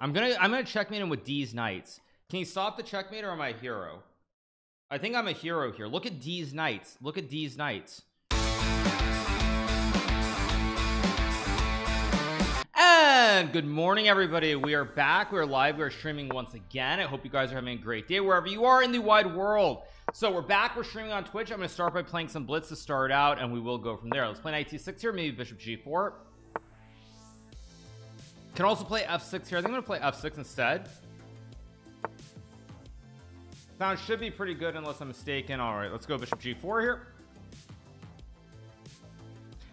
I'm gonna checkmate him with D's knights. Can he stop the checkmate, or am I a hero? I think I'm a hero here. Look at D's knights. Look at D's knights. And good morning, everybody. We are back. We're live. We're streaming once again. I hope you guys are having a great day wherever you are in the wide world. So we're back. We're streaming on Twitch. I'm going to start by playing some blitz to start out, and we will go from there. Let's play knight c6 here, maybe bishop g4. Can also play f6 here. I think I'm going to play f6 instead. Sound should be pretty good unless I'm mistaken. All right, let's go bishop g4 here.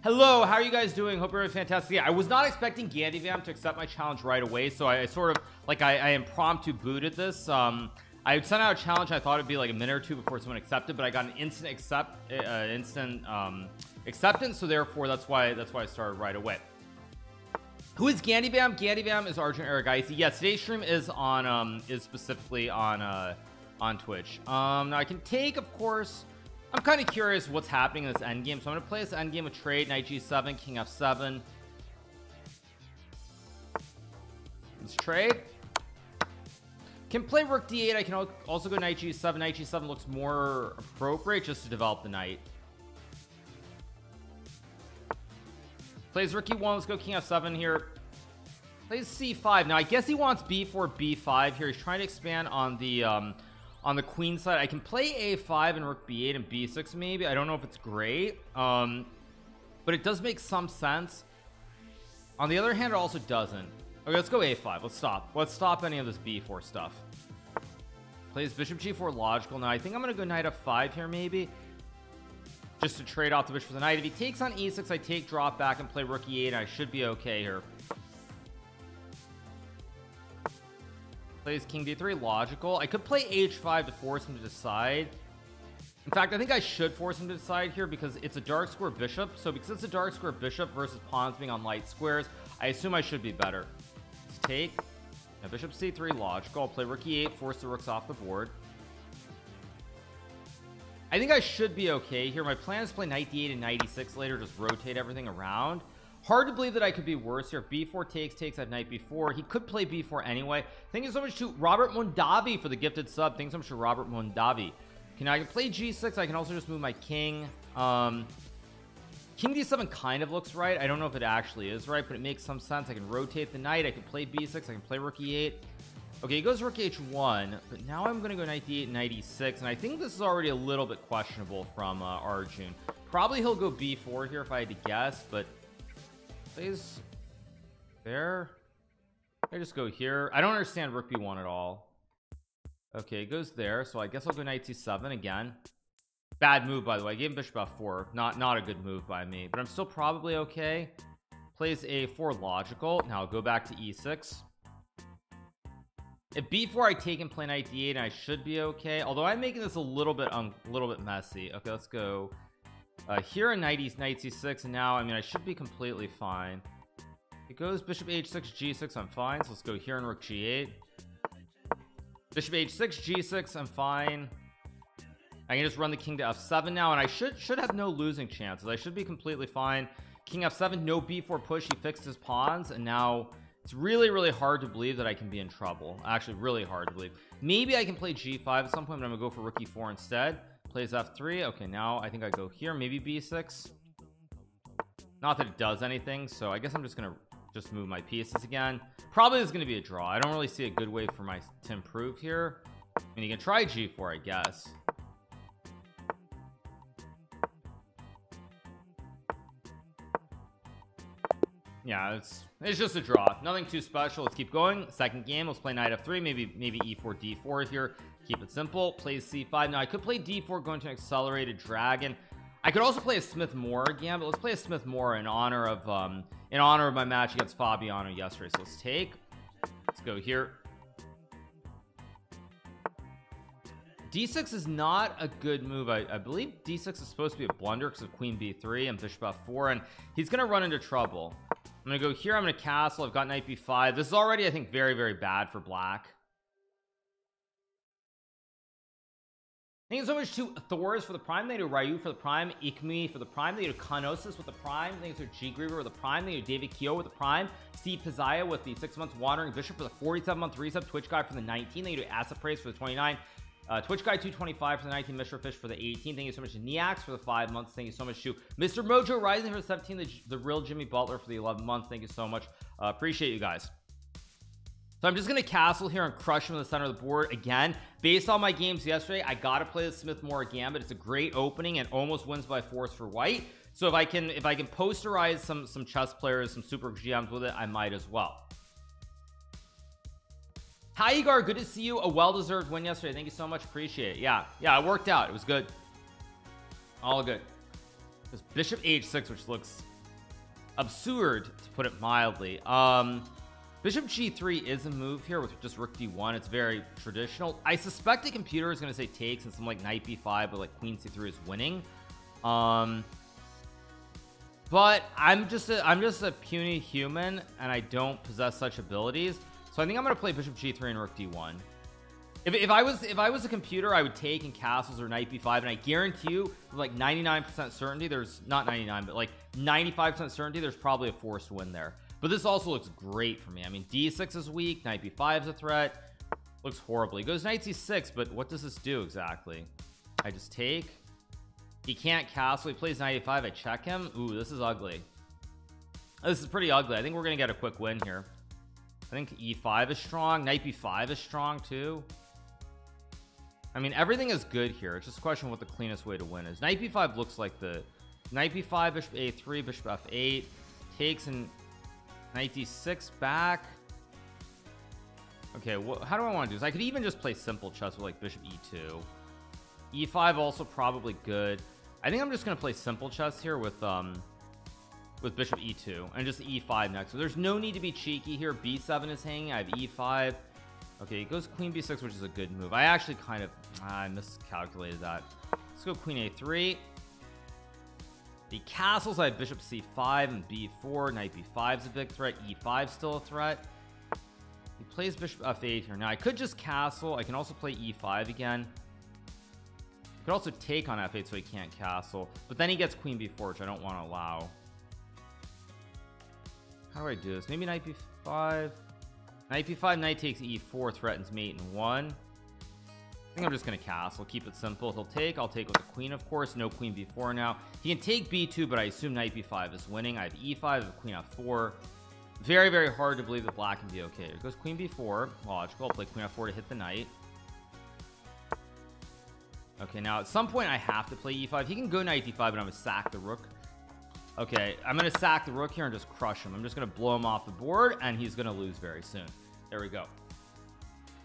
Hello, how are you guys doing? Hope you're fantastic. Yeah, I was not expecting Gandibam to accept my challenge right away, so I sort of like I impromptu booted this. I sent out a challenge. I thought it'd be like a minute or two before someone accepted, but I got an instant acceptance, so therefore that's why I started right away. Who is Gandibam? Gandibam is Arjun Erigaisi. Yes, today's stream is on is specifically on Twitch. Now I can take, of course. I'm kind of curious what's happening in this endgame, so I'm gonna play this endgame with trade, knight g7, king f7. Let's trade. Can play rook d8. I can also go knight g7. Knight g7 looks more appropriate just to develop the knight. Plays rook e1. Let's go king f7 here. Plays c5. Now I guess he wants b4, b5 here. He's trying to expand on the queen side. I can play a5 and rook b8 and b6 maybe. I don't know if it's great, but it does make some sense. On the other hand, it also doesn't. Okay, let's go a5. Let's stop any of this b4 stuff. Plays bishop g4, logical. Now I think I'm gonna go knight f5 here maybe, just to trade off the bishop for the knight. If he takes on e6, I take, drop back, and play rook e8, and I should be okay here. Plays king d3, logical. I could play h5 to force him to decide. In fact, I think I should force him to decide here, because it's a dark square bishop. So because it's a dark square bishop versus pawns being on light squares, I assume I should be better. Let's take. Now bishop c3, logical. I'll play rook e8, force the rooks off the board. I think I should be okay here. My plan is to play knight d8 and knight e6 later, just rotate everything around. Hard to believe that I could be worse here. B4 takes. I have knight b4. He could play b4 anyway. Thank you so much to Robert Mondavi for the gifted sub. Thanks so much to Robert Mondavi. Okay, now I can play g6. I can also just move my king. King d7 kind of looks right. I don't know if it actually is right, but it makes some sense. I can rotate the knight. I can play b6. I can play rook e8. Okay, he goes rook h1, but now I'm gonna go knight d8 and knight e6, and I think this is already a little bit questionable from Arjun. Probably he'll go b4 here if I had to guess, but plays there. I just go here. I don't understand rook b1 at all. Okay, it goes there, so I guess I'll go knight c7 again. Bad move, by the way. I gave him bishop f4. Not a good move by me, but I'm still probably okay. Plays a4, logical. Now I'll go back to e6. At b4, I take and play knight d8, and I should be okay, although I'm making this a little bit messy. Okay, let's go here in knight c6, and now I mean I should be completely fine. It goes bishop h6, g6. I'm fine, so let's go here and rook g8. Bishop h6, g6. I'm fine. I can just run the king to f7 now, and I should have no losing chances. I should be completely fine. King f7, no b4 push. He fixed his pawns, and now it's really hard to believe that I can be in trouble. Actually, really hard to believe. Maybe I can play g5 at some point, but I'm gonna go for rook e4 instead. Plays f3. Okay, now I think I go here, maybe b6. Not that it does anything, so I guess I'm just gonna move my pieces again. Probably is gonna be a draw. I don't really see a good way for my to improve here. I mean, you can try g4, I guess. Yeah, it's just a draw. Nothing too special. Let's keep going. Second game, let's play knight f3, maybe e4 d4 here. Keep it simple. Plays c5. Now I could play d4, going to an accelerated dragon. I could also play a Smith-Morra gambit. Let's play a Smith-Morra in honor of my match against Fabiano yesterday. So let's take. Let's go here. d6 is not a good move. I believe d6 is supposed to be a blunder because of queen b3 and bishop f4, and he's gonna run into trouble. I'm gonna go here. I'm gonna castle. I've got knight b5. This is already, I think, very bad for black. I Thank you so much to Thoris for the prime. Thank you to Ryu for the prime. Ikmi for the prime. Thank you to Kanosis with the prime. Thank you to G Griever with the prime. Thank you to David Keogh with the prime. C Pizaya with the 6 months. Wandering Bishop for the 47-month resub. Twitch guy for the 19. Thank you to Asapraise for the 29. Twitch guy 225 for the 19. Mr. Fish for the 18. Thank you so much to Neax for the 5 months. Thank you so much to Mr. Mojo Rising for the 17. The real Jimmy Butler for the 11 months. Thank you so much. Appreciate you guys. So I'm just gonna castle here and crush him in the center of the board again. Based on my games yesterday, I gotta play the Smith-Morra gambit. It's a great opening and almost wins by force for white. So if I can posterize some chess players, some super GMs with it, I might as well. Hi Igar, good to see you. A well-deserved win yesterday. Thank you so much. Appreciate it. Yeah, it worked out. It was good. All good. There's Bishop H6, which looks absurd to put it mildly. Bishop G3 is a move here with just Rook D1. It's very traditional. I suspect a computer is going to say takes and some like Knight B5, but like Queen C3 is winning. But I'm just a puny human, and I don't possess such abilities. So I think I'm going to play Bishop G3 and Rook D1. If I was a computer, I would take in castles or Knight B5, and I guarantee you, with like 99% certainty, there's not 99, but like 95% certainty, there's probably a forced win there. But this also looks great for me. I mean, d6 is weak, Knight b5 is a threat, looks horribly. Goes Knight c6, but what does this do exactly? I just take. He can't castle. He plays Knight a5. I check him. Ooh, this is ugly. This is pretty ugly. I think we're gonna get a quick win here. I think e5 is strong. Knight b5 is strong too. I mean, everything is good here. It's just a question of what the cleanest way to win is. Knight b5 looks like the Knight b5, Bishop a3, Bishop f8, takes and Knight d6 back. Okay, well, how do I want to do this? I could even just play simple chess with like Bishop e2. e5 also probably good. I think I'm just going to play simple chess here with Bishop e2 and just e5 next. So there's no need to be cheeky here. b7 is hanging. I have e5. Okay, it goes Queen b6, which is a good move. I actually kind of I miscalculated that. Let's go Queen a3. The castles, I have Bishop c5 and b4. Knight b5 is a big threat. e5 still a threat. He plays Bishop f8 here. Now I could just castle. I can also play e5 again. I could also take on f8 so he can't castle, but then he gets Queen b4, which I don't want to allow. How do I do this? Maybe Knight b5. Knight b5, Knight takes e4, threatens mate in one. I think I'm just gonna castle, keep it simple. He'll take, I'll take with the queen, of course. No Queen b4 now. He can take b2, but I assume Knight b5 is winning. I have e5, I have Queen f4. Very, very hard to believe that black can be okay. Here goes Queen b4, logical. I'll play Queen f4 to hit the knight. Okay, now at some point I have to play e5. He can go Knight d5, but I'm gonna sack the rook. Okay, I'm gonna sack the rook here and just crush him. I'm just gonna blow him off the board, and he's gonna lose very soon. There we go.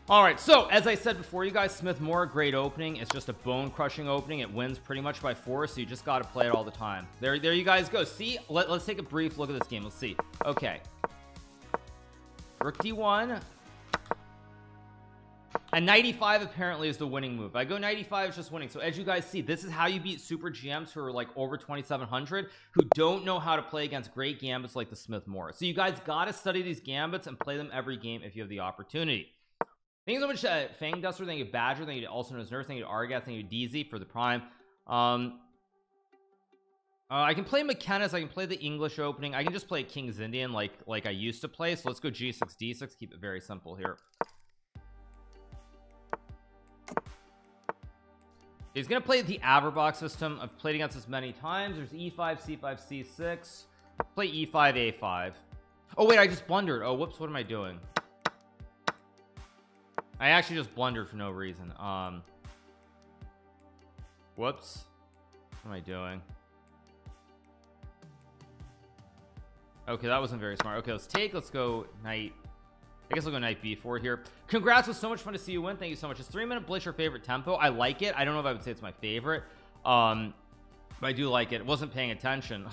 All right, so as I said before, you guys, Smith-Morra, great opening. It's just a bone-crushing opening. It wins pretty much by force, so you just got to play it all the time. There you guys go. See, let's take a brief look at this game. Let's see. Okay, Rook d1 and Knight e5 apparently is the winning move. I go Knight e5 is just winning. So as you guys see, this is how you beat super GMs who are like over 2,700, who don't know how to play against great gambits like the Smith-Morra. So you guys got to study these gambits and play them every game if you have the opportunity. Thank you so much to Fang Duster. Thank you to Badger. Thank you to Also Known as Nerf. Thank you to Argat. Thank you to DZ for the prime. I can play McKenna's. I can play the English opening. I can just play King's Indian like I used to play. So let's go G6, D6. Keep it very simple here. He's going to play the Averbox system. I've played against this many times. There's E5, C5, C6. Play E5, A5. Oh, wait, I just blundered. Oh, whoops. What am I doing? I actually just blundered for no reason. Whoops. What am I doing? Okay, that wasn't very smart. Okay, let's take. Let's go Knight. I guess I'll go Knight b4 here. Congrats. It was so much fun to see you win. Thank you so much. It's 3 minute blitz, your favorite tempo. I like it. I don't know if I would say it's my favorite. But I do like it. Wasn't paying attention.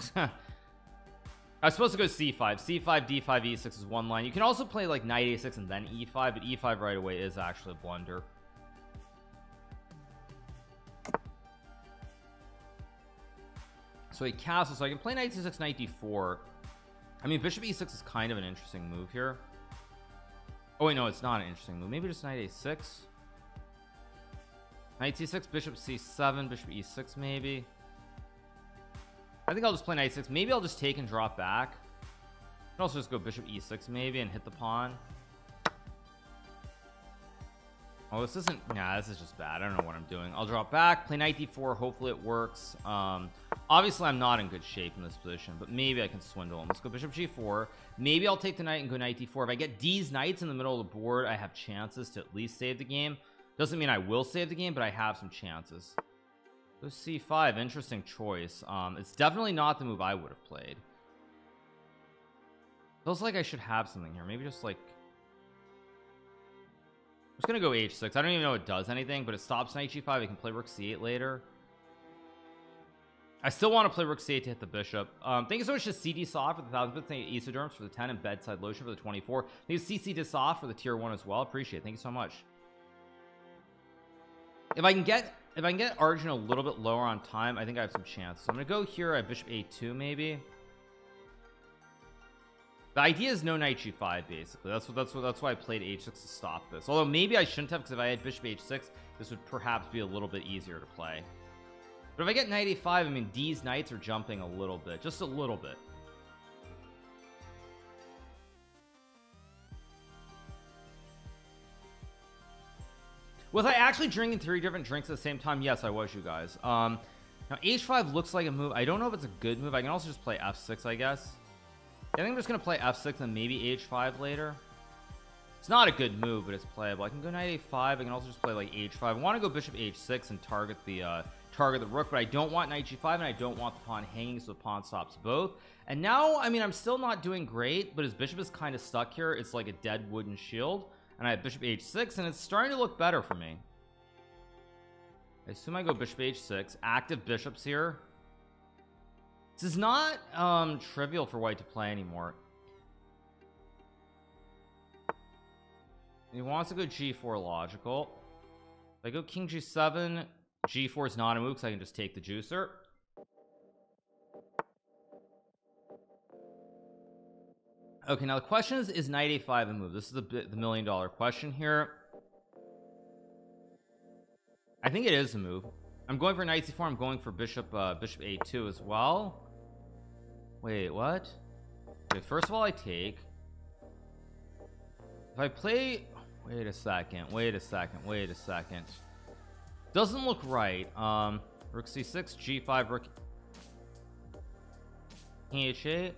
I was supposed to go c5. c5, d5, e6 is one line. You can also play like Knight a6 and then e5, but e5 right away is actually a blunder. So he castles, so I can play Knight c6, Knight d4. I mean, Bishop e6 is kind of an interesting move here. Oh wait, no, it's not an interesting move. Maybe just Knight a6. Knight c6, bishop c7, bishop e6 maybe. I think I'll just play knight c6. Maybe I'll just take and drop back. I can also just go bishop e6 maybe and hit the pawn. Oh, this isn't, yeah, this is just bad. I don't know what I'm doing. I'll drop back, play knight d4, hopefully it works. Obviously I'm not in good shape in this position, but maybe I can swindle him. Let's go bishop g4. Maybe I'll take the knight and go knight d4. If I get these knights in the middle of the board, I have chances to at least save the game. Doesn't mean I will save the game, but I have some chances. Go c5, interesting choice. It's definitely not the move I would have played. Feels like I should have something here. Maybe just like, I'm just gonna go h6. I don't even know it does anything, but it stops knight g5. We can play rook c8 later. I still want to play rook c8 to hit the bishop. Thank you so much to CD Saw for the 1,000 bits. Thank you to Isoderms for the 10 and Bedside Lotion for the 24. Thank you CC to Saw for the tier 1 as well. Appreciate it. Thank you so much. If I can get Arjun a little bit lower on time, I think I have some chance. So I'm gonna go here at bishop a2 maybe. The idea is no knight g5 basically. That's why I played h6 to stop this. Although maybe I shouldn't have, because if I had bishop h6, this would perhaps be a little bit easier to play. But if I get knight a5, I mean these knights are jumping a little bit, just a little bit. Was I actually drinking 3 different drinks at the same time? Yes, I was, you guys. Now h5 looks like a move. I don't know if it's a good move. I can also just play f6, I guess. I think I'm just gonna play f6 and maybe h5 later. It's not a good move, but it's playable. I can go knight a5. I can also just play like h5. I want to go bishop h6 and target the rook, but I don't want knight g5 and I don't want the pawn hanging, so the pawn stops both. And now, I mean, I'm still not doing great, but his bishop is kind of stuck here. It's like a dead wooden shield, and I have bishop h6, and it's starting to look better for me. I assume I go bishop h6, active bishops here. This is not trivial for white to play anymore. He wants to go g4 logical. If I go king g7, g4 is not a move because I can just take the juicer. Okay, now the question is knight a5 a move? This is the million-dollar question here. I think it is a move. I'm going for knight c4. I'm going for bishop a2 as well. Wait, what? Okay, first of all, I take. If I play, wait a second, doesn't look right. Rook c6, g5, rook, king h8.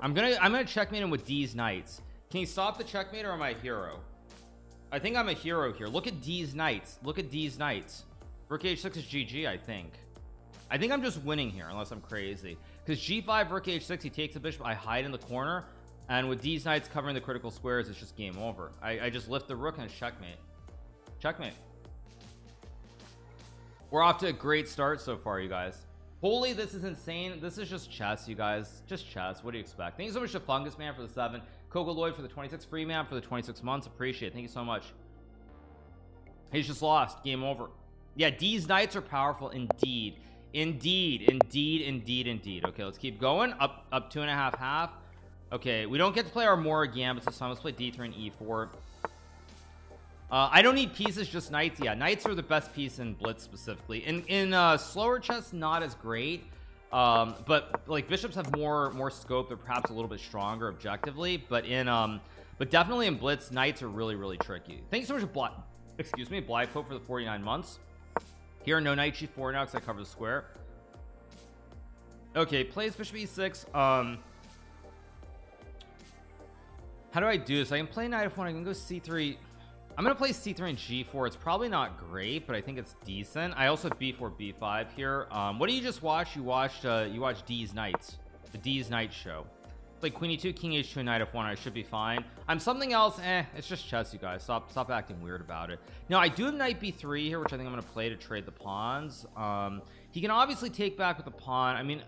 I'm gonna checkmate him with these knights. Can you stop the checkmate, or am I a hero? I think I'm a hero here. Look at these knights. Rook h6 is GG, I think. I think I'm just winning here, unless I'm crazy. Because g5, rook h6, he takes the bishop. I hide in the corner, and with these knights covering the critical squares, it's just game over. I just lift the rook and checkmate. We're off to a great start so far, you guys. Holy, this is insane. This is just chess, you guys. Just chess. What do you expect? Thank you so much to Fungus Man for the 7. Coco Lloyd for the 26, Freeman for the 26 months. Appreciate it. Thank you so much. He's just lost. Game over. Yeah, these knights are powerful indeed. Indeed. Okay, let's keep going. Up 2.5 half. Okay, we don't get to play our Mora gambits this time. Let's play d3 and e4. I don't need pieces, just knights. Yeah, knights are the best piece in blitz specifically. In slower chess, not as great. But like bishops have more scope. They're perhaps a little bit stronger objectively, but definitely in blitz, knights are really tricky. Thank you so much to Bly Pope for the 49 months. Here, no knight g4 now because I cover the square. Okay, plays bishop e6. How do I do this? I can play knight f1. I can go c3. I'm gonna play c3 and g4. It's probably not great, but I think it's decent. I also have b4 b5 here. What do you just watch? You watched D's Knights, the D's Knight show. It's like queen e2, king h2, knight f1. I should be fine. I'm something else. It's just chess, you guys. Stop acting weird about it. Now I do have knight b3 here, which I think I'm gonna play to trade the pawns. He can obviously take back with the pawn. I mean,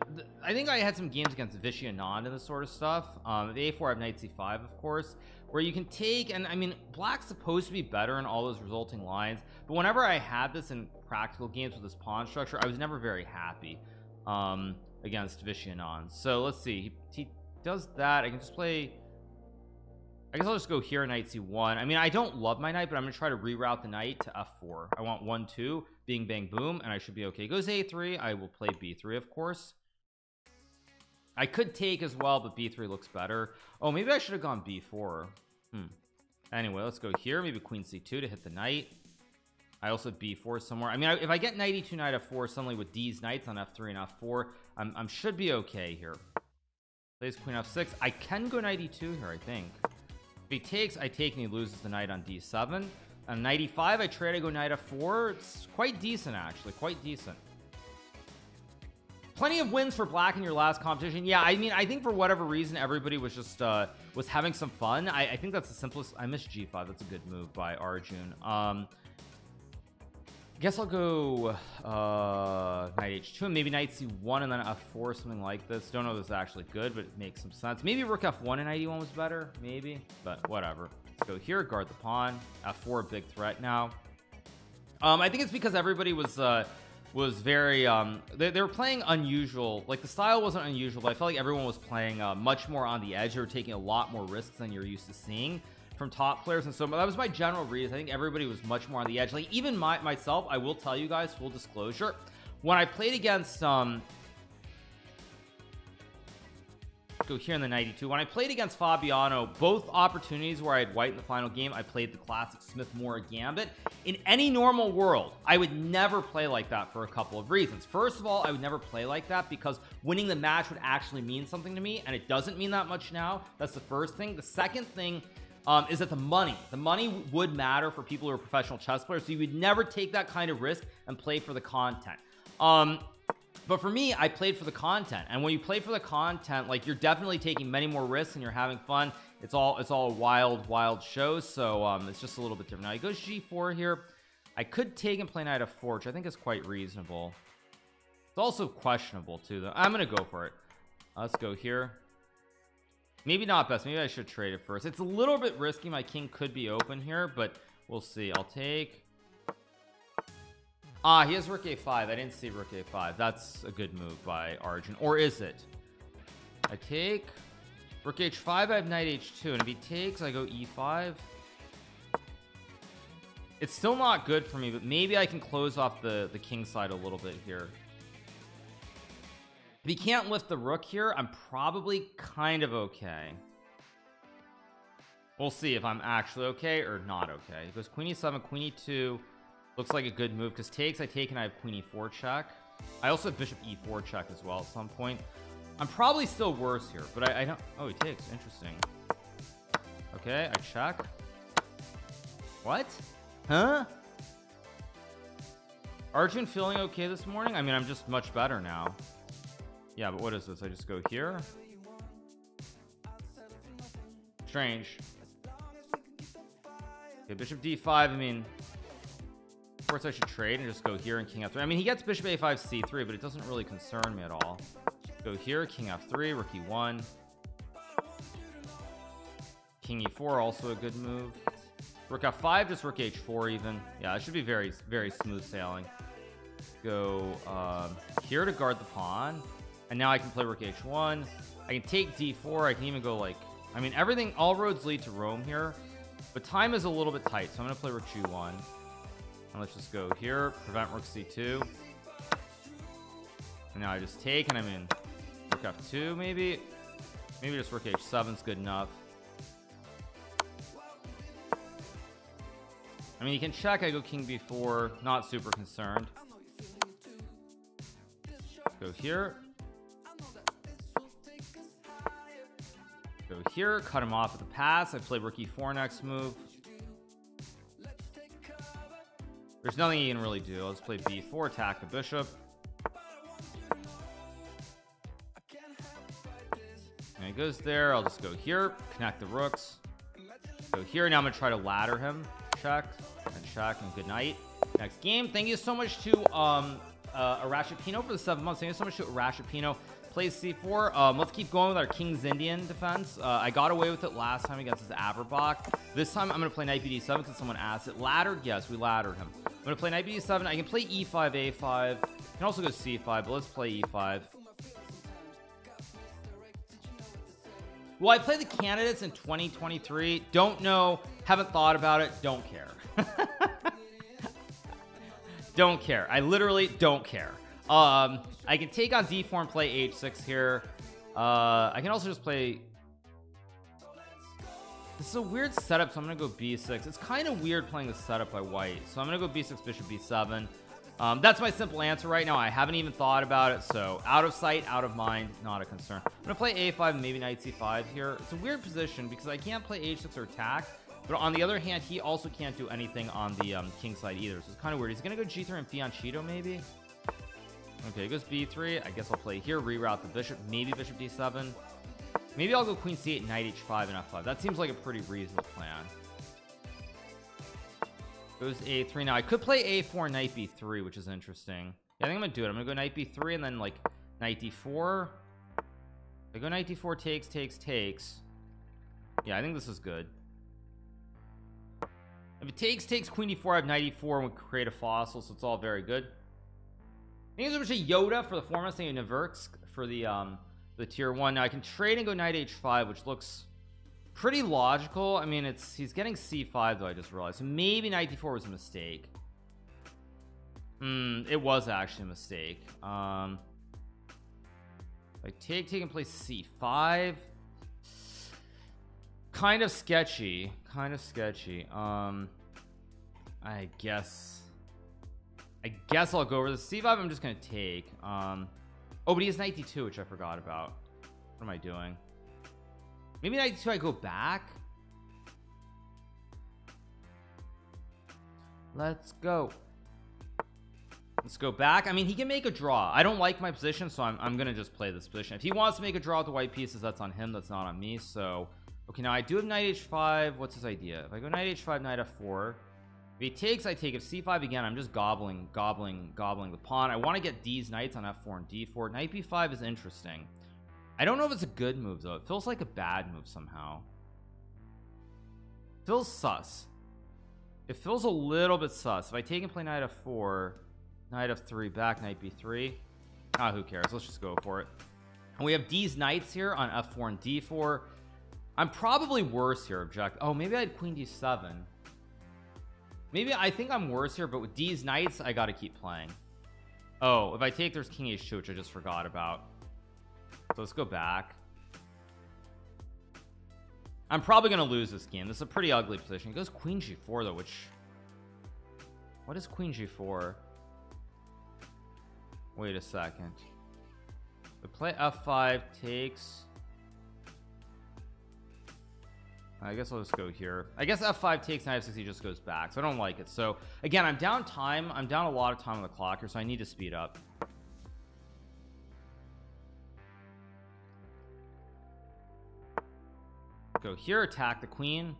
I think I had some games against Vishy Anand and this sort of stuff. A4, I have knight c5, of course, where you can take, and I mean black's supposed to be better in all those resulting lines, but whenever I had this in practical games with this pawn structure, I was never very happy against Vishy Anand. So let's see, he does that. I can just play I guess I'll just go here knight c1. I mean, I don't love my knight, but I'm gonna try to reroute the knight to f4. I want 1 2 bing bang boom, and I should be okay. Goes a3. I will play b3, of course. I could take as well, but b3 looks better. Oh, maybe I should have gone b4. Anyway, let's go here, maybe queen c2 to hit the knight. I also b4 somewhere. I mean, if I get knight e2 knight f4, suddenly with these knights on f3 and f4, I should be okay here. Plays queen f6. I can go knight e2 here, I think. If he takes, I take, and he loses the knight on d7. On knight e5, I try to go knight f4. It's quite decent, actually, quite decent. Plenty of wins for black in your last competition. Yeah, I mean, I think for whatever reason everybody was just was having some fun. I think that's the simplest. I missed g5. That's a good move by Arjun. I guess I'll go knight h2 and maybe knight c1 and then f4, something like this. Don't know if this is actually good, but it makes some sense. Maybe rook f1 and knight e1 was better, maybe, but whatever. Let's go here, guard the pawn. f4, a big threat now. I think it's because everybody was very they were playing unusual. Like, the style wasn't unusual, but I felt like everyone was playing much more on the edge. They were taking a lot more risks than you're used to seeing from top players, and so that was my general read. I think everybody was much more on the edge. Like, even myself, I will tell you guys, full disclosure, when I played against go here in the 92, when I played against Fabiano, both opportunities where I had white in the final game, I played the classic Smith-Morra gambit. In any normal world, I would never play like that for a couple of reasons. First of all, I would never play like that because winning the match would actually mean something to me, and it doesn't mean that much now. That's the first thing. The second thing is that the money would matter for people who are professional chess players, so you would never take that kind of risk and play for the content. But for me, I played for the content, and when you play for the content, like, you're definitely taking many more risks and you're having fun. It's all a wild show. So it's just a little bit different now. He goes g4 here. I could take and play knight f4, which I think is quite reasonable. It's also questionable too, though. I'm gonna go for it. Let's go here. Maybe not best. Maybe I should trade it first. It's a little bit risky. My king could be open here, but we'll see. I'll take. Ah, he has rook a5. I didn't see rook a5. That's a good move by Arjun. Or is it? I take rook h5. I have knight h2, and if he takes, I go e5. It's still not good for me, but maybe I can close off the king side a little bit here. If he can't lift the rook here, I'm probably kind of okay. We'll see if I'm actually okay or not okay. He goes queen e7, queen e2. Looks like a good move, because takes, I take, and I have queen e4 check. I also have bishop e4 check as well at some point. I'm probably still worse here, but I don't. Oh, he takes. Interesting. Okay, I check. What? Huh? Arjun feeling okay this morning? I mean, I'm just much better now. Yeah, but what is this? I just go here? Strange. Okay, bishop d5. I mean, of course I should trade and just go here and king f3. I mean, he gets bishop a5 c3, but it doesn't really concern me at all. Go here, king f3, rook e1, king e4, also a good move. Rook f5, just rook h4 even. Yeah, it should be very, very smooth sailing. Go here to guard the pawn, and now I can play rook h1. I can take d4. I can even go, like, I mean, everything, all roads lead to Rome here, but time is a little bit tight, so I'm gonna play rook g1. And let's just go here, prevent rook c2, and now I just take, and I mean, rook f2, maybe just rook h7 is good enough. I mean, you can check. I go king b4, not super concerned. Go here, go here, cut him off at the pass. I play rook e4 next move. There's nothing you can really do. I'll just play b4, attack the bishop. And he goes there. I'll just go here, connect the rooks. Go here. Now I'm going to try to ladder him. Check, and good night. Next game. Thank you so much to Arashapino for the 7 months. Thank you so much to Arashapino. Plays c4. Let's keep going with our King's Indian defense. I got away with it last time against his Averbach. This time I'm going to play knight bd7 because someone asked it. Laddered? Yes, we laddered him. I'm going to play knight bd7. I can play e5, a5. I can also go c5, but let's play e5. Will I play the candidates in 2023? Don't know, haven't thought about it, don't care. Don't care. I literally don't care. I can take on d4 and play h6 here. I can also just play. This is a weird setup, so I'm gonna go b6. It's kind of weird playing the setup by white, so I'm gonna go b6 bishop b7. That's my simple answer right now. I haven't even thought about it, so out of sight, out of mind, not a concern. I'm gonna play a5, maybe knight c5 here. It's a weird position because I can't play h6 or attack, but on the other hand he also can't do anything on the king side either, so it's kind of weird. He's gonna go g3 and fianchetto maybe. Okay, it goes b3. I guess I'll play here, reroute the bishop, maybe bishop d7. Maybe I'll go queen c8, knight h5 and f5. That seems like a pretty reasonable plan. Goes a3. Now I could play a4, knight b3, which is interesting. Yeah, I think I'm gonna do it. I'm gonna go knight b3 and then like knight d4. I go knight d4, takes. Yeah, I think this is good. If it takes queen d4, I have knight e4 and we create a fossil, so it's all very good. Thank you so much to Yoda for the format, saying Neversk for the tier one. Now I can trade and go knight h5, which looks pretty logical. I mean, it's, he's getting c5 though, I just realized. So maybe knight d4 was a mistake. It was actually a mistake. Like take and play c5. Kind of sketchy. I guess I'll go over the c5. I'm just gonna take. Oh, but he has knight d2, which I forgot about. What am I doing? Maybe knight d2 I go back. Let's go back. I mean, he can make a draw. I don't like my position, so I'm gonna just play this position. If he wants to make a draw with the white pieces, that's on him, that's not on me. So okay, now I do have knight h5. What's his idea? If I go knight h5, knight f4, if he takes, I take. If c5 again, I'm just gobbling the pawn. I want to get these knights on f4 and d4. Knight b5 is interesting. I don't know if it's a good move though. It feels like a bad move somehow. It feels sus. It feels a little bit sus. If I take and play knight f4, knight f3 back, knight b3. Who cares? Let's just go for it. And we have these knights here on f4 and d4. I'm probably worse here. Oh, maybe I had queen d7. Maybe I think I'm worse here, but with these knights I gotta keep playing. Oh, if I take, there's king h2, which I just forgot about, so let's go back. I'm probably gonna lose this game. This is a pretty ugly position. It goes queen g4 though, which, what is queen g4? Wait a second, we play f5, takes. I guess I'll just go here. I guess f5 takes, knight f6, he just goes back, so I don't like it. So again, I'm down time. I'm down a lot of time on the clock here, so I need to speed up. Go here, attack the queen.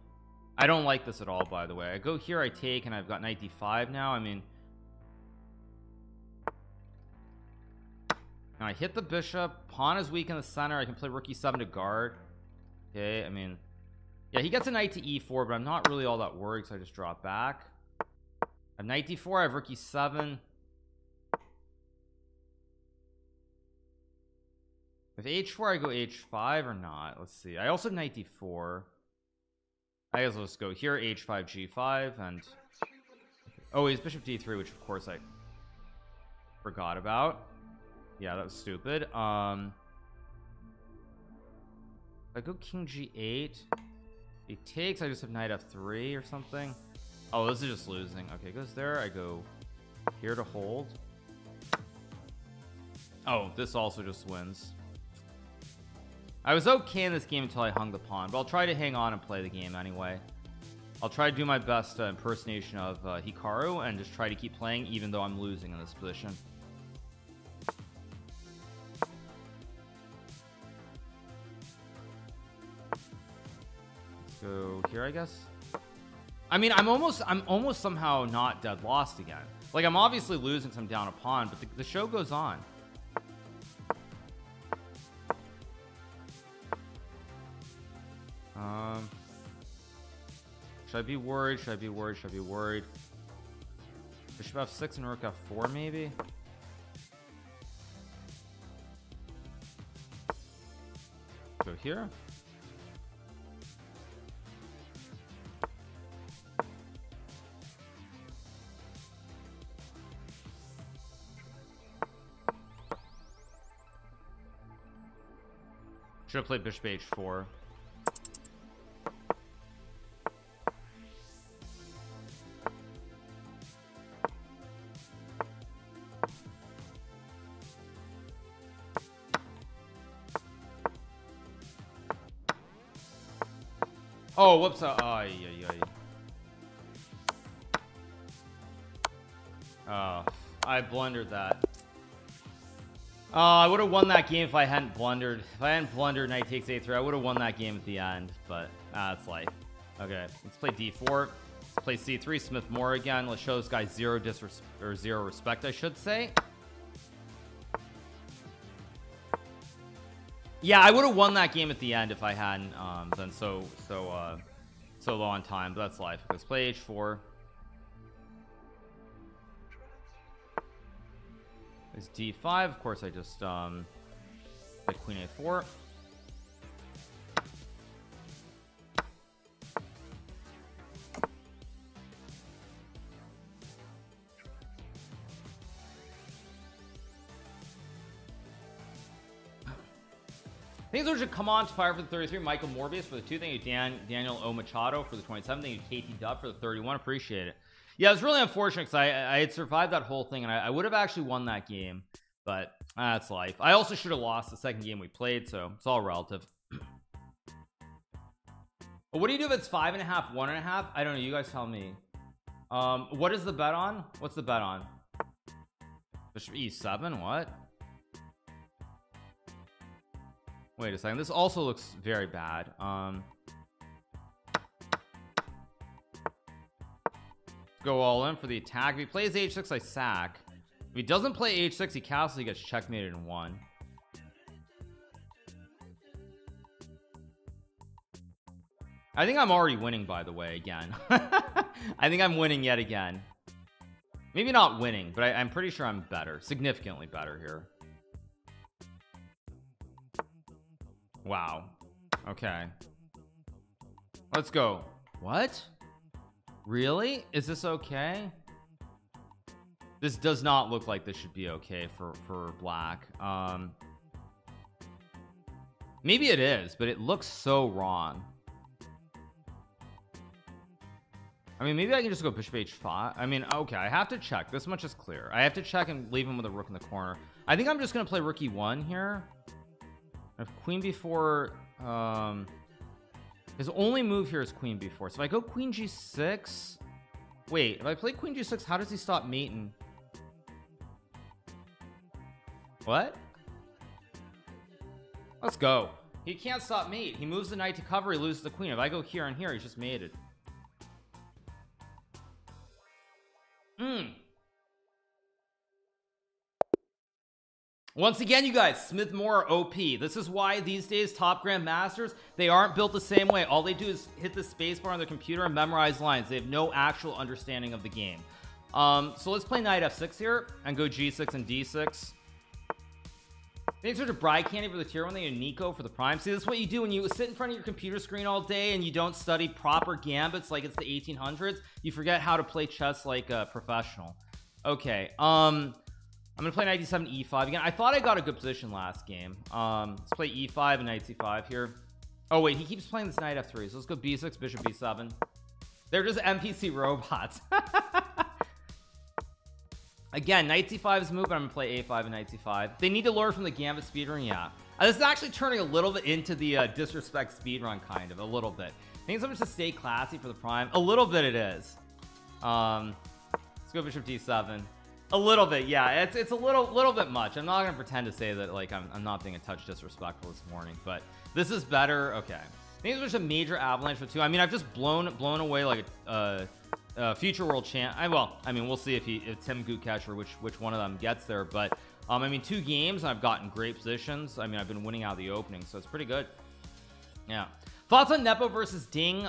I don't like this at all, by the way. I go here, I take, and I've got knight d5 now. I mean, now I hit the bishop. Pawn is weak in the center. I can play rook e7 to guard. Okay, I mean, yeah, he gets a knight to e4, but I'm not really all that worried, so I just drop back. I have knight d4, I have rook e7. With h4, I go h5 or not. Let's see. I also have knight d4. I guess I'll just go here, h5, g5, and oh, he's bishop d3, which of course I forgot about. Yeah, that was stupid. I go king g8. He takes, I just have knight f3 or something. Oh, this is just losing. Okay, goes there. I go here to hold. Oh, this also just wins. I was okay in this game until I hung the pawn, but I'll try to hang on and play the game anyway. I'll try to do my best impersonation of Hikaru and just try to keep playing even though I'm losing in this position. Go here, I guess. I mean, I'm almost somehow not dead lost again. Like, I'm obviously losing some down a pawn, but the show goes on. Should I be worried? Should I be worried? Bishop f6 and rook f4 maybe. Go here. Should have played Bishop H4. Oh, whoops. Ay, ay, ay. I blundered that. I would have won that game if I hadn't blundered. If I hadn't blundered knight takes a3, I would have won that game at the end, but that's life. Okay, let's play d4. Let's play c3, Smith-Morra again. Let's show this guy zero respect, I should say. Yeah, I would have won that game at the end if I hadn't been so low on time, but that's life. Let's play h4. It's d5. Of course, I just played queen a4. Things which should come on to fire for the 33. Michael Morbius for the 2. Thank you, Daniel O. Machado for the 27. Thank you, KT Dub for the 31. Appreciate it. Yeah, it's really unfortunate because I had survived that whole thing, and I would have actually won that game, but that's life. I also should have lost the second game we played, so it's all relative. But what do you do if it's 5.5, 1.5? I don't know. You guys tell me. What is the bet on? What's the bet on? Bishop e7. What? Wait a second, this also looks very bad. Go all in for the attack. If he plays h6, I sack. If he doesn't play h6, he castles, he gets checkmated in 1. I think I'm already winning, by the way, again. I think I'm winning yet again. Maybe not winning, but I'm pretty sure I'm better, significantly better here. Wow. Okay, let's go. What? Really? Is this okay? This does not look like this should be okay for black. Maybe it is, but it looks so wrong. I mean, maybe I can just go bishop h5. I mean, okay, I have to check. This much is clear. I have to check and leave him with a rook in the corner. I think I'm just gonna play rook e1 here. If queen b4, his only move here is queen b4. So if I go queen g6, wait, if I play queen g6, how does he stop mating? What? Let's go. He can't stop mate. He moves the knight to cover, he loses the queen. If I go here and here, he's just mated. Once again, you guys, Smith-Morra OP. This is why these days top grandmasters, they aren't built the same way. All they do is hit the space bar on their computer and memorize lines. They have no actual understanding of the game. So let's play knight f6 here and go g6 and d6. Thanks for Bry Candy for the tier 1. Thank you, Nico, for the prime. See, this is what you do when you sit in front of your computer screen all day and you don't study proper gambits like it's the 1800s. You forget how to play chess like a professional. Okay, I'm gonna play knight d7 e5 again. I thought I got a good position last game. Let's play e5 and knight c5 here. Oh wait, he keeps playing this knight f3, so let's go b6, bishop b7. They're just NPC robots. Again, knight c5 is moving. I'm gonna play a5 and knight c5. They need to learn from the gambit speedrun. Yeah, this is actually turning a little bit into the disrespect speedrun, kind of a little bit. I think it's so much to stay classy for the prime. A little bit it is. Let's go bishop d7. A little bit, yeah, it's a little bit much. I'm not gonna pretend to say that like I'm not being a touch disrespectful this morning, but this is better. Okay, maybe there's a major avalanche for 2. I mean, I've just blown away like a future world champ. I mean, we'll see if Tim Gukesh or which one of them gets there, but I mean, 2 games and I've gotten great positions. I mean, I've been winning out of the opening, so it's pretty good. Yeah, thoughts on Nepo versus Ding?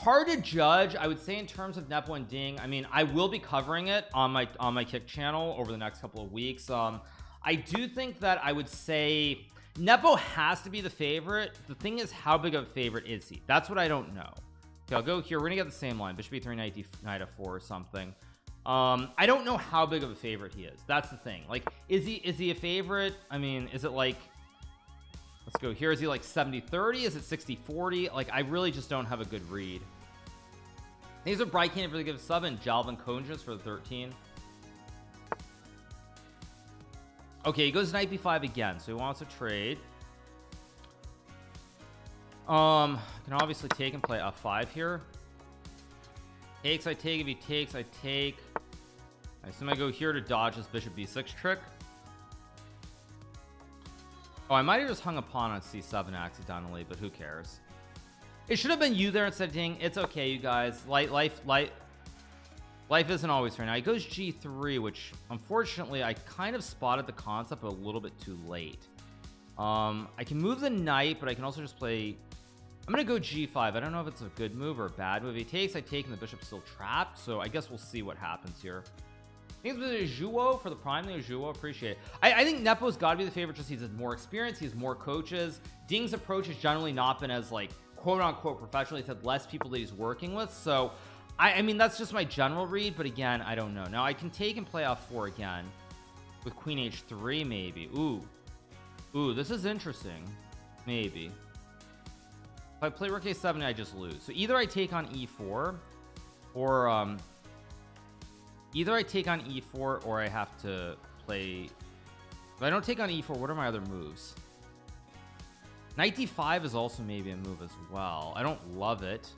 Hard to judge, I would say, in terms of Nepo and Ding. I mean, I will be covering it on my Kick channel over the next couple of weeks. I do think that I would say Nepo has to be the favorite. The thing is, how big of a favorite is he? That's what I don't know. Okay, I'll go here. We're gonna get the same line, bishop b3, knight f4 or something. I don't know how big of a favorite he is. That's the thing. Like, is he a favorite? I mean, is it like Let's go here. Is he like 70-30? Is it 60-40? Like, I really just don't have a good read. These are Bright Cannon for the give sub and Jalvin Conjus for the 13. Okay, he goes knight b5 again, so he wants to trade. Can obviously take and play f5 here. Takes, I take. If he takes, I take. I assume I go here to dodge this bishop b6 trick. Oh, I might have just hung a pawn on c7 accidentally, but who cares? It should have been you there instead of Ding. It's okay, you guys. Life isn't always fair. Now he goes g3, which unfortunately I kind of spotted the concept a little bit too late. I can move the knight, but I can also just play. I'm gonna go g5. I don't know if it's a good move or a bad move. He takes, I take, and the bishop's still trapped, so I guess we'll see what happens here. I think it's Juo for the prime. Juo, appreciate it. I think Nepo's got to be the favorite, just he's had more experience, he's more coaches. Ding's approach has generally not been as like quote-unquote professional. He's had less people that he's working with, so I mean that's just my general read, but again I don't know. Now I can take and play f4 again with queen h3 maybe. Ooh, this is interesting. Maybe if I play rook a7 I just lose, so either I take on e4 or either I take on e4 or I have to play. If I don't take on e4, what are my other moves? Knight d5 is also maybe a move as well. I don't love it.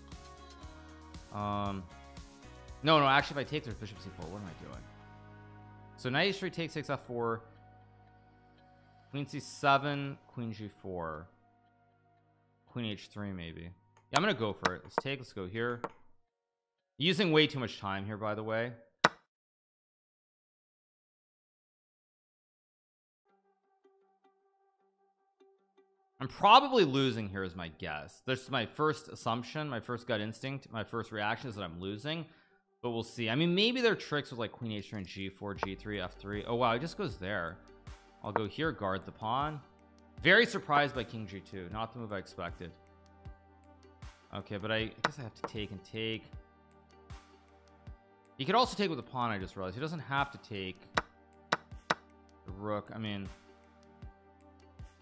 No, actually if I take, there's bishop c4. What am I doing? So knight h3, takes, takes f4, queen c7, queen g4, queen h3 maybe. Yeah, I'm gonna go for it. Let's take, let's go here. Using way too much time here, by the way. I'm probably losing here is my guess. This is my first assumption, my first gut instinct, my first reaction is that I'm losing, but we'll see. I mean, maybe there are tricks with like queen h3 and g4, g3, f3. Oh wow, it just goes there. I'll go here, guard the pawn. Very surprised by king g2, not the move I expected. Okay, but I guess I have to take and take. He could also take with the pawn, I just realized. He doesn't have to take the rook. I mean,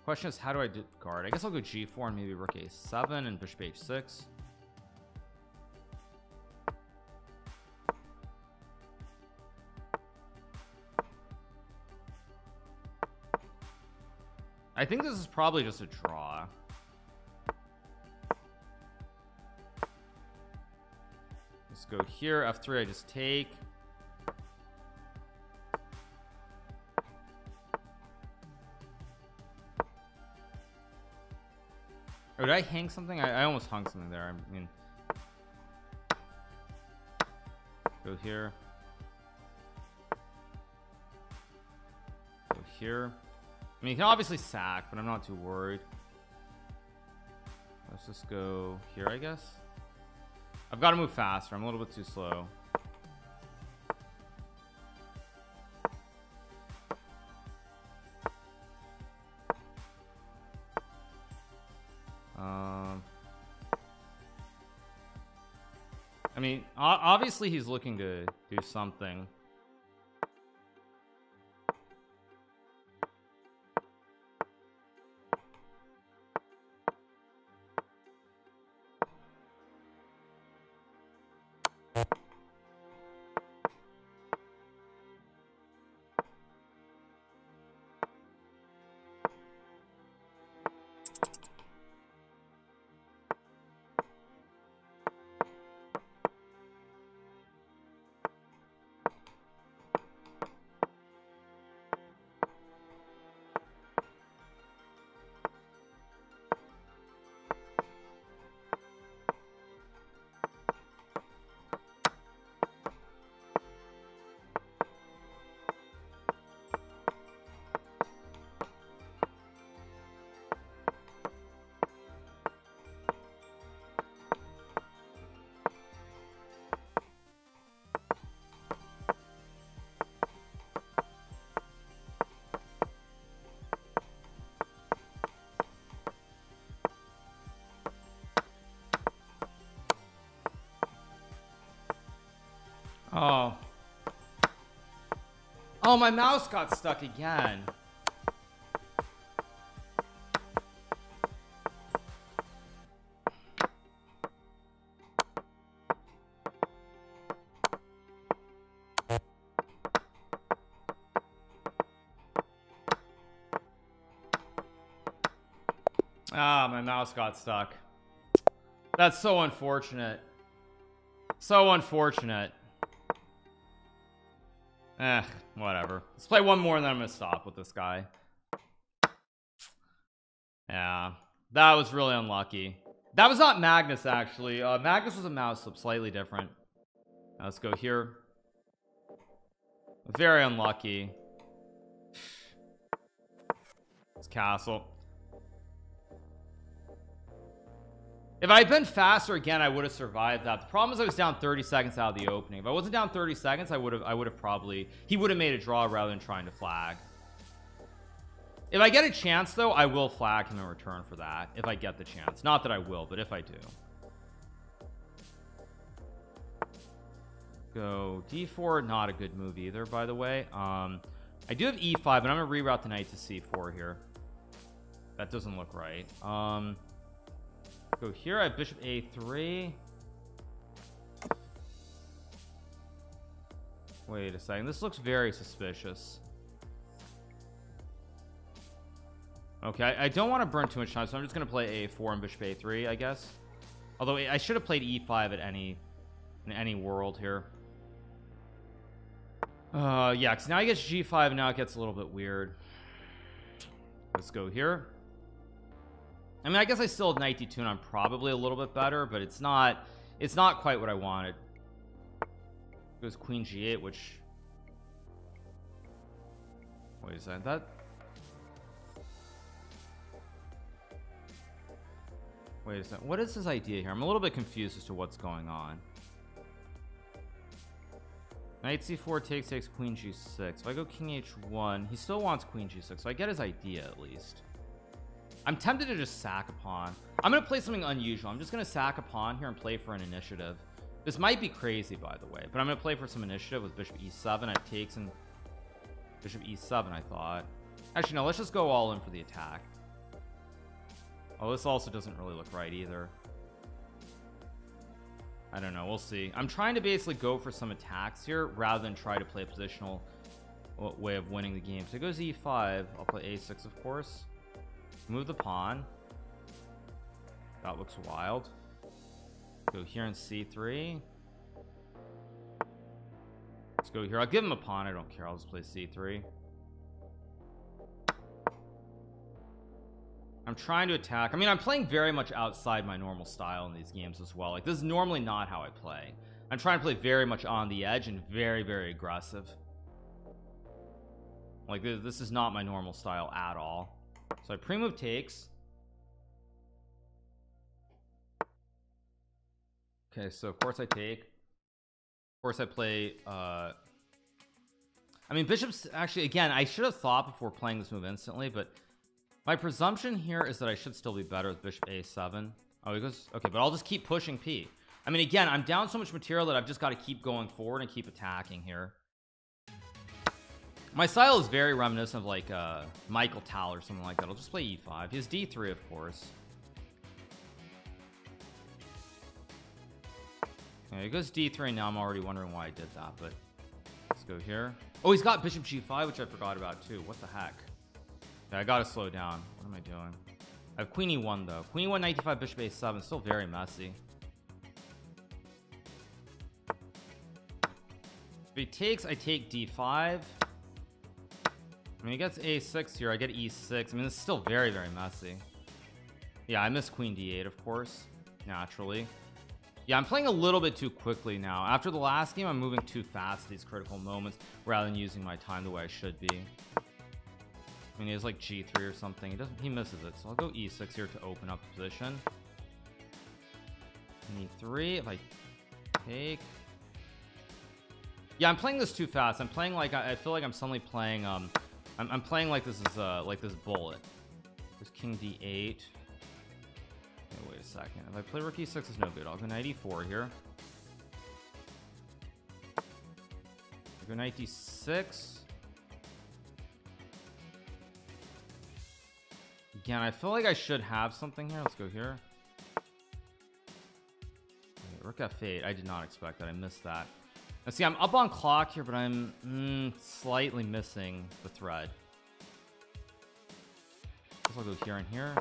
question is, how do I guard? I guess I'll go g4 and maybe rook a7 and bishop h6. I think this is probably just a draw. Let's go here, f3, I just take. Oh, did I hang something? I almost hung something there. I mean, go here, go here. I mean, you can obviously sack, but I'm not too worried. Let's just go here, I guess. I've got to move faster. I'm a little bit too slow. I mean, obviously he's looking to do something. Oh, my mouse got stuck again. Ah, my mouse got stuck. That's so unfortunate. So unfortunate. Eh, whatever. Let's play one more and then I'm gonna stop with this guy. Yeah, that was really unlucky. That was not Magnus, actually. Magnus was a mouse slip, slightly different. Now let's go here. Very unlucky. It's castle. If I had been faster again, I would have survived that. The problem is I was down 30 seconds out of the opening. If I wasn't down 30 seconds, I would have probably, he would have made a draw rather than trying to flag. If I get a chance though, I will flag him in return for that. If I get the chance, not that I will, but if I do. Go d4, not a good move either, by the way. I do have e5, but I'm gonna reroute the knight to c4 here. That doesn't look right. Go here. I have bishop a3. Wait a second, this looks very suspicious. Okay, I don't want to burn too much time, so I'm just going to play a4 and bishop a3, I guess. Although I should have played e5 at in any world here. Yeah, because now I get g5 and now it gets a little bit weird. Let's go here. I mean, I guess I still have knight d2 and I'm probably a little bit better, but it's not quite what I wanted. It goes queen g8, which, wait a second, that, wait a second, what is this idea here? I'm a little bit confused as to what's going on. Knight c4 takes queen g6. If I go king h1, he still wants queen g6, so I get his idea at least. I'm tempted to just sack a pawn. I'm gonna play something unusual. I'm just gonna sack a pawn here and play for an initiative. This might be crazy, by the way, but I'm gonna play for some initiative with bishop e7. I takes and bishop e7. I thought, actually no, let's just go all in for the attack. Oh, this also doesn't really look right either. I don't know, we'll see. I'm trying to basically go for some attacks here rather than try to play a positional way of winning the game. So it goes e5. I'll play a6, of course. Move the pawn. That looks wild. Go here and c3. Let's go here. I'll give him a pawn, I don't care. I'll just play c3. I'm trying to attack. I mean, I'm playing very much outside my normal style in these games as well. Like, this is normally not how I play. I'm trying to play very much on the edge and very, very aggressive. Like, this is not my normal style at all. So I pre-move takes. Okay, so of course I take. Of course I play I mean, bishops, actually, again, I should have thought before playing this move instantly, but my presumption here is that I should still be better with bishop a7. Oh, he goes, okay, but I'll just keep pushing p. I mean, again, I'm down so much material that I've just got to keep going forward and keep attacking here. My style is very reminiscent of like Michael Tal or something like that. I'll just play e5. He has d3, of course. Yeah, he goes d3 and now I'm already wondering why I did that, but let's go here. Oh, he's got bishop g5, which I forgot about too. What the heck? Yeah, I gotta slow down. What am I doing? I have queen e1 though. Queen e1, knight d5, bishop a7. Still very messy. If he takes, I take d5. I mean, he gets a6 here. I get e6. I mean, this is still very, very messy. Yeah, I miss queen d8, of course, naturally. Yeah, I'm playing a little bit too quickly now. After the last game, I'm moving too fast at these critical moments rather than using my time the way I should be. I mean, he has like g3 or something. He doesn't. He misses it. So I'll go e6 here to open up the position. And e3. If I take. Yeah, I'm playing this too fast. I'm playing like I feel like I'm suddenly playing. I'm playing like this is like this bullet. There's king d8. Okay, wait a second. If I play rook e6, it's no good. I'll go knight e4 here. I'll go knight d6. Again, I feel like I should have something here. Let's go here. Okay, rook f8. I did not expect that. I missed that. Now see, I'm up on clock here, but I'm slightly missing the thread. Guess I'll go here and here.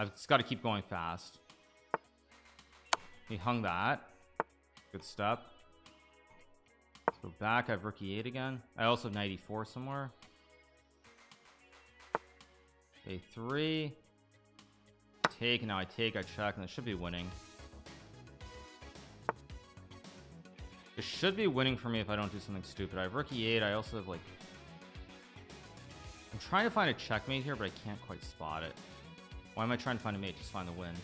I've just got to keep going fast. He hung that. Good step. Let's go back. I have rookie 8 again. I also have 94 somewhere. A3. Take. Now I take. I check. And I should be winning. It should be winning for me if I don't do something stupid. I have rookie 8. I also have like... I'm trying to find a checkmate here, but I can't quite spot it. Why am I trying to find a mate? Just find the win.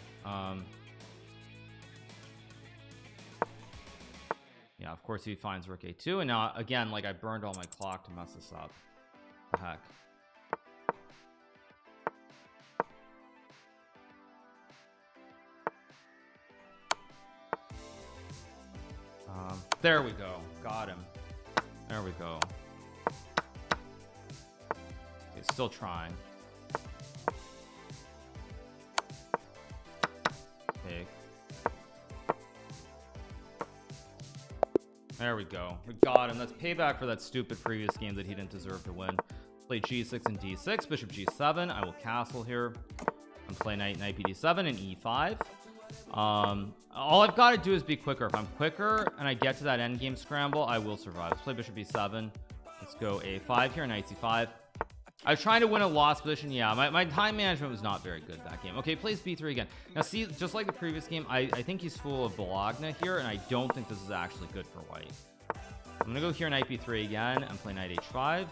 Yeah, of course he finds rook A2, and now again, like I burned all my clock to mess this up. What the heck? There we go. Got him. There we go. It's still trying. Take. There we go. We got him. That's payback for that stupid previous game that he didn't deserve to win. Play g6 and d6, bishop g7. I will castle here and play knight bd7 and e5. All I've got to do is be quicker. If I'm quicker and I get to that endgame scramble, I will survive. Let's play bishop b7. Let's go a5 here, knight c5. I was trying to win a lost position. Yeah, my time management was not very good that game. Okay, plays b3 again. Now see, just like the previous game, I think he's full of Bologna here, and I don't think this is actually good for white. I'm gonna go here knight b3 again and play knight h5.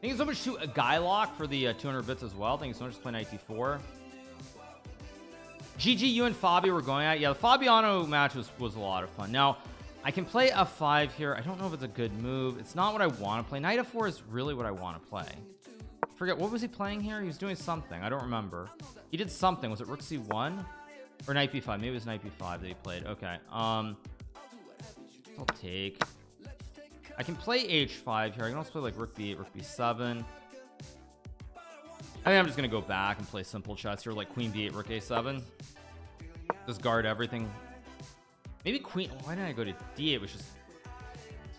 Thank you so much to Guylock for the 200 bits as well. Thank you so much. Let's play knight d4. GG, you and Fabi were going at it. Yeah, the Fabiano match was a lot of fun. Now I can play f5 here. I don't know if it's a good move. It's not what I want to play. Knight f4 is really what I want to play. Forget, what was he playing here? He was doing something. I don't remember. He did something. Was it rook c1 or knight b5? Maybe it was knight b5 that he played. Okay, I'll take. I can play h5 here. I can also play like rook b8, rook b7. I think I'm just gonna go back and play simple chess here, like queen b8, rook a7. Just guard everything. Maybe queen. Why didn't I go to d8? Which is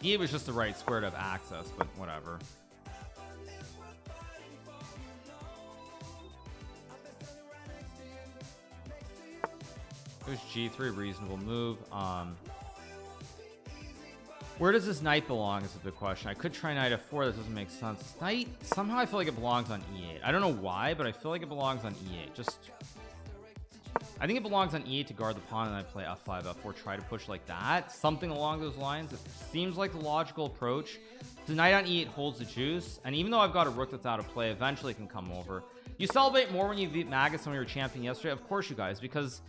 d8 was just the right square to have access, but whatever. There's g3, reasonable move. Where does this knight belong is the question. I could try knight f4. This doesn't make sense. Knight, somehow I feel like it belongs on e8. I don't know why, but I feel like it belongs on e8. Just, I think it belongs on e8 to guard the pawn, and I play f5, f4, try to push like that, something along those lines. It seems like the logical approach. The knight on e8 holds the juice, and even though I've got a rook that's out of play, eventually it can come over. You celebrate more when you beat Magnus than when you were champion yesterday, of course, you guys, because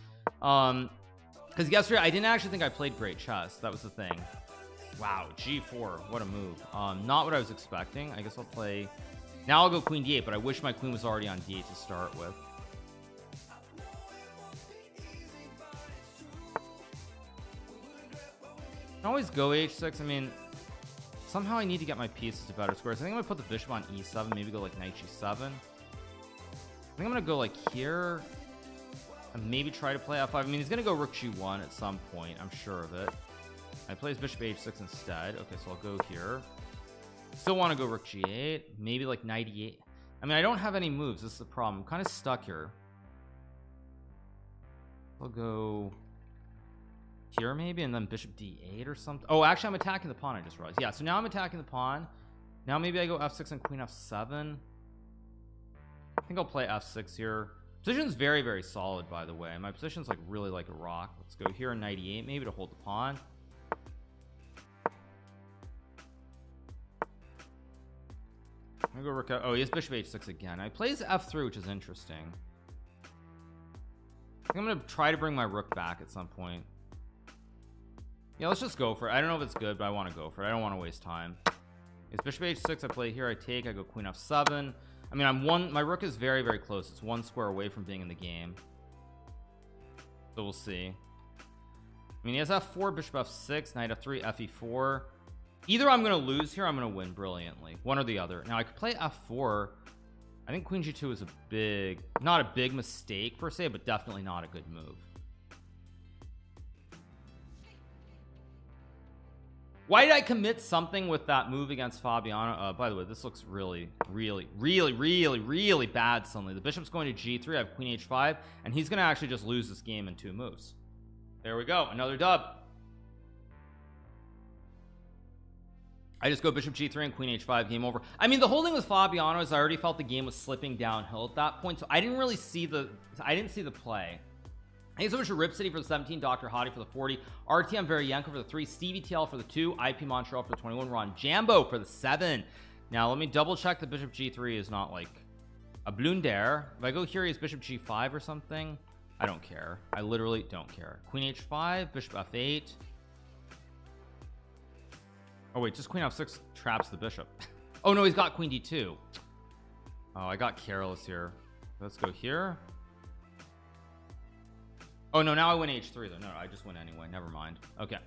yesterday I didn't actually think I played great chess. That was the thing. Wow, g4, what a move. Not what I was expecting. I guess I'll play now. I'll go queen d8, but I wish my queen was already on d8 to start with. I can always go h6. I mean, somehow I need to get my pieces to better squares. I think I'm gonna put the bishop on e7, maybe go like knight g7. I think I'm gonna go like here and maybe try to play f5. I mean, he's gonna go rook g1 at some point, I'm sure of it. I play bishop h6 instead. Okay, so I'll go here. Still want to go rook g8, maybe like knight e8. I mean, I don't have any moves. This is the problem. I'm kind of stuck here. I'll go here maybe, and then bishop d8 or something. Oh, actually, I'm attacking the pawn, I just realized. Yeah, so now I'm attacking the pawn. Now maybe I go f6 and queen f7. I think I'll play f6 here. Position's very, very solid, by the way. My position's like really like a rock. Let's go here, knight e8 maybe to hold the pawn. I'm gonna go rook out. Oh, he has bishop h6 again. I plays f3, which is interesting. I think I'm gonna try to bring my rook back at some point. Yeah, let's just go for it. I don't know if it's good, but I want to go for it. I don't want to waste time. It's bishop h6. I play here, I take, I go queen f7. I mean, I'm one, my rook is very, very close. It's one square away from being in the game, so we'll see. I mean, he has f4, bishop f6, knight f3, fe4. Either I'm gonna lose here, I'm gonna win brilliantly, one or the other. Now I could play f4. I think queen g2 is a big, not a big mistake per se, but definitely not a good move. Why did I commit something with that move against Fabiano? By the way, this looks really bad suddenly. The bishop's going to g3. I have queen h5, and he's gonna actually just lose this game in 2 moves. There we go, another dub. I just go bishop g3 and queen h5, game over. I mean, the whole thing with Fabiano is I already felt the game was slipping downhill at that point, so I didn't really see the play. Thanks so much to Rip City for the 17, Dr. Hottie for the 40, RTM Varienko for the 3, Stevie TL for the 2, IP Montreal for the 21, Ron Jambo for the 7. Now let me double check the bishop g3 is not like a blunder. If I go here, is bishop g5 or something? I don't care. I literally don't care. Queen h5, bishop f8. Oh wait, just queen f6 traps the bishop. Oh no, he's got queen d2. Oh, I got careless here. Let's go here. Oh no, now I win h3 though. No, I just win anyway, never mind. Okay,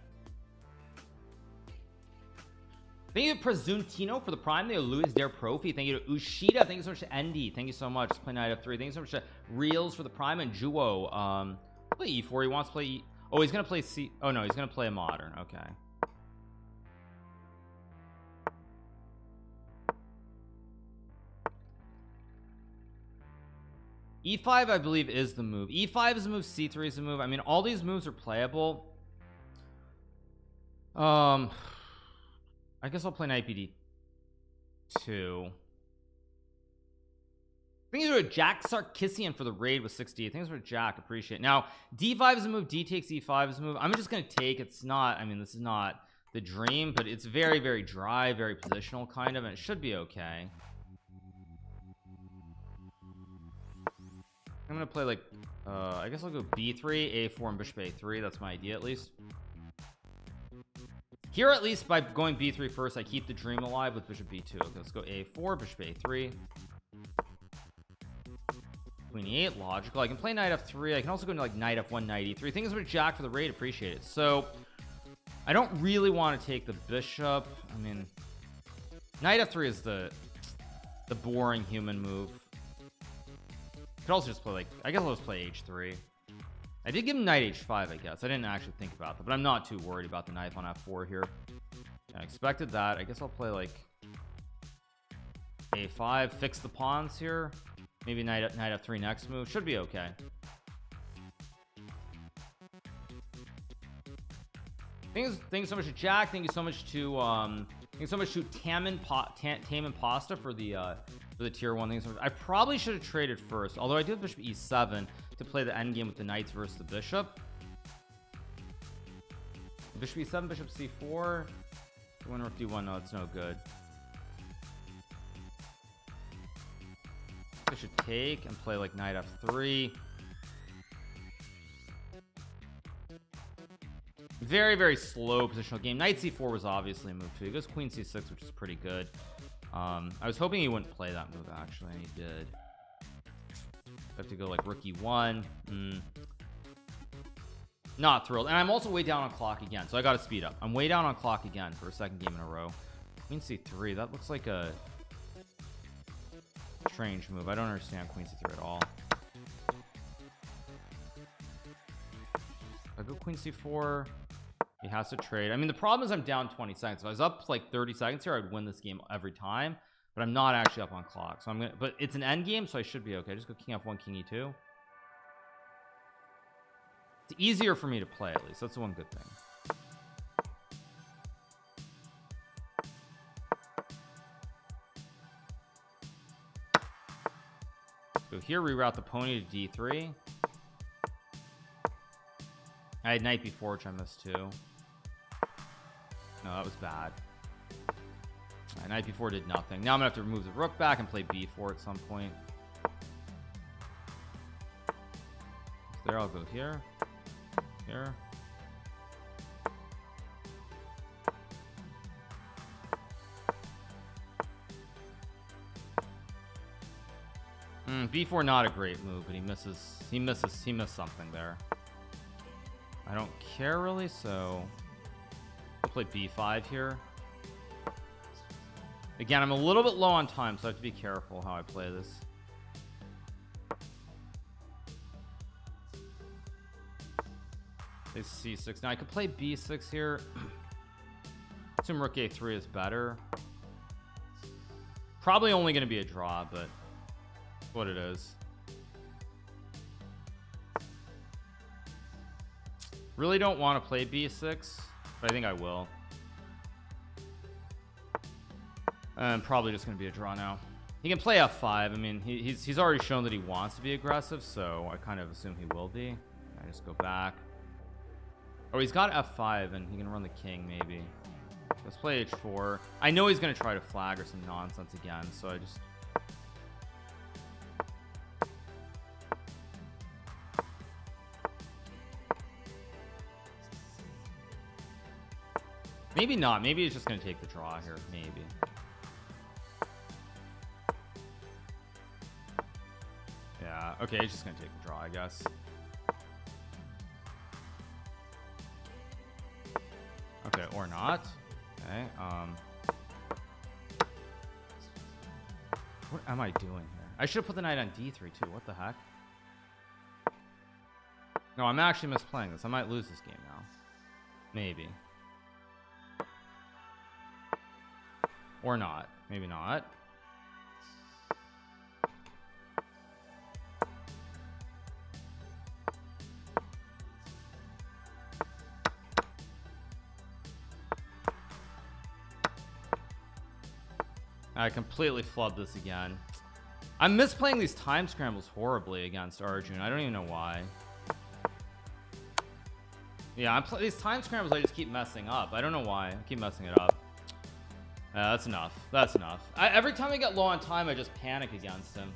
thank you to Presuntino for the prime. They Luis Der Profi. Thank you to Ushida. Thank you so much to Andy. Thank you so much. Let's play knight f3. Thank you so much to Reels for the prime, and Juo play e4. He wants to play oh, he's gonna play c. Oh no, he's gonna play a modern. Okay, e5 I believe is the move. E5 is the move, c3 is the move. I mean, all these moves are playable. I guess I'll play knight bd2. Things are Jack Sarkissian for the raid with 60. Things are Jack, appreciate it. Now d5 is a move, d takes e5 is a move. I'm just gonna take. It's not, I mean, this is not the dream, but it's very dry, very positional kind of, and it should be okay. I'm gonna play like I guess I'll go b3, a4, and bishop a3. That's my idea, at least here. At least by going b3 first, I keep the dream alive with bishop b2. Okay, let's go a4, bishop a3, queen e8, logical. I can play knight f3. I can also go into like knight f1, knight e3. Things with Jack for the raid, appreciate it. So I don't really want to take the bishop. I mean, knight f3 is the boring human move. Could also just play like, I guess I'll just play h3. I did give him knight h5, I guess. I didn't actually think about that, but I'm not too worried about the knife on f4 here. I expected that. I guess I'll play like a5, fix the pawns here. Maybe knight f3 next move. Should be okay. Thanks so much to Jack. Thank you so much to thanks so much to Taman Pasta for the tier 1 things. I probably should have traded first, although I do have bishop e7 to play the end game with the knights versus the bishop. Bishop e7, bishop c4, winner of d1. No, it's no good. I should take and play like knight f3. Very slow positional game. Knight c4 was obviously a move too. He goes queen c6, which is pretty good. I was hoping he wouldn't play that move actually, and he did. I have to go like rook e1. Not thrilled. And I'm also way down on clock again, so I gotta speed up. I'm way down on clock again for a second game in a row. Queen c3, that looks like a strange move. I don't understand queen c3 at all. I go queen c4. He has to trade. I mean, the problem is I'm down 20 seconds. If I was up like 30 seconds here, I'd win this game every time, but I'm not actually up on clock. So I'm gonna, but it's an end game, so I should be okay. Just go king f1, king e2. It's easier for me to play, at least. That's the one good thing. So here, reroute the pony to d3. I had knight b4, which I missed too. No, that was bad. Right, knight b4 did nothing. Now I'm gonna have to remove the rook back and play b4 at some point. So there, I'll go here, here. B4 not a great move, but he missed something there. I don't care really, so I'll play b5 here. Again, I'm a little bit low on time, so I have to be careful how I play this. Play c6. Now I could play b6 here. assume rook a3 is better. Probably only going to be a draw, but it's what it is. Really don't want to play b6, but I think I will. And probably just going to be a draw now. He can play f5. I mean, he's already shown that he wants to be aggressive, so I kind of assume he will be. I just go back. Oh, he's got f5, and he can run the king, maybe. Let's play h4. I know he's going to try to flag or some nonsense again, so I just... Maybe not. Maybe he's just going to take the draw here. Maybe. Yeah, okay, he's just going to take the draw, I guess. Okay, or not. Okay, what am I doing here? I should have put the knight on d3 too. What the heck? No, I'm actually misplaying this. I might lose this game now. Maybe. Or not. Maybe not. I completely flubbed this again. I'm misplaying these time scrambles horribly against Arjun. I don't even know why. Yeah, I'm these time scrambles I just keep messing up. I don't know why. I keep messing it up. That's enough. That's enough. Every time I get low on time, I just panic against him.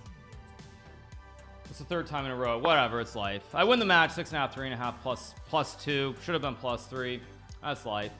It's the third time in a row. Whatever, it's life. I win the match 6.5, 3.5, plus 2. Should have been plus 3. That's life.